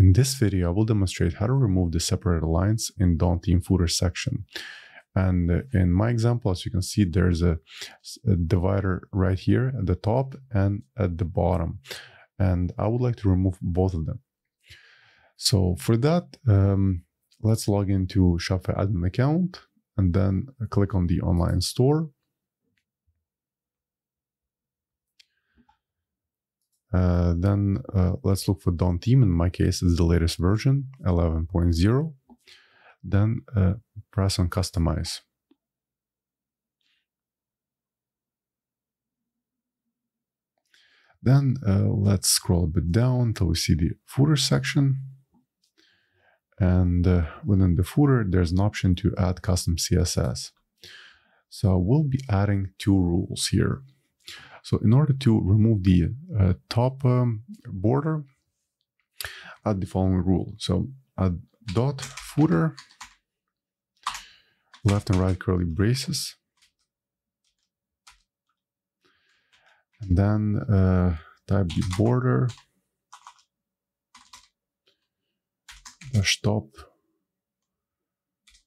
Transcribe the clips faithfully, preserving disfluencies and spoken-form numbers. In this video, I will demonstrate how to remove the separate lines in Dawn Theme footer section. And in my example, as you can see, there's a, a divider right here at the top and at the bottom. And I would like to remove both of them. So for that, um, let's log into Shopify admin account and then click on the online store. Uh, then uh, let's look for Dawn Theme. In my case, it's the latest version, eleven point zero. Then uh, press on Customize. Then uh, let's scroll a bit down until we see the footer section. And uh, within the footer, there's an option to add custom C S S. So we'll be adding two rules here. So in order to remove the uh, top um, border, add the following rule. So add dot footer, left and right curly braces. And then uh, type the border dash top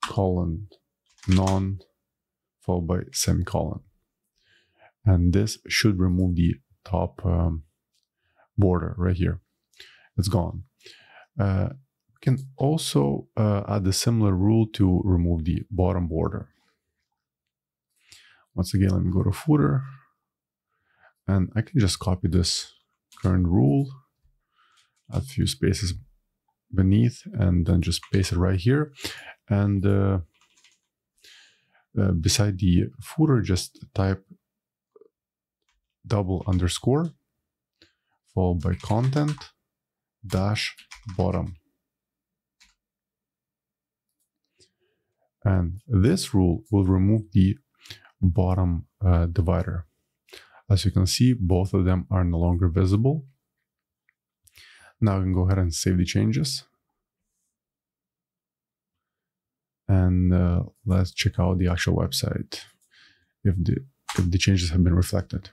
colon non followed by semicolon. And this should remove the top um, border right here. It's gone. Uh, we can also uh, add a similar rule to remove the bottom border. Once again, let me go to footer. And I can just copy this current rule, a few spaces beneath, and then just paste it right here. And uh, uh, beside the footer, just type double underscore followed by content dash bottom. And this rule will remove the bottom uh, divider. As you can see, both of them are no longer visible. Now we can go ahead and save the changes. And uh, let's check out the actual website if the, if the changes have been reflected.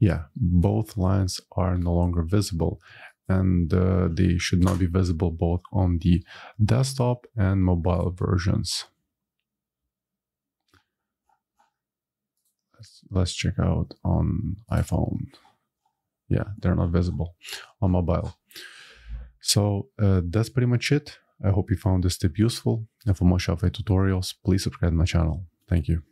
Yeah, both lines are no longer visible, and uh, they should not be visible both on the desktop and mobile versions. Let's, let's check out on iPhone. Yeah, they're not visible on mobile. So uh, that's pretty much it. I hope you found this tip useful. And for more Shopify tutorials, please subscribe to my channel. Thank you.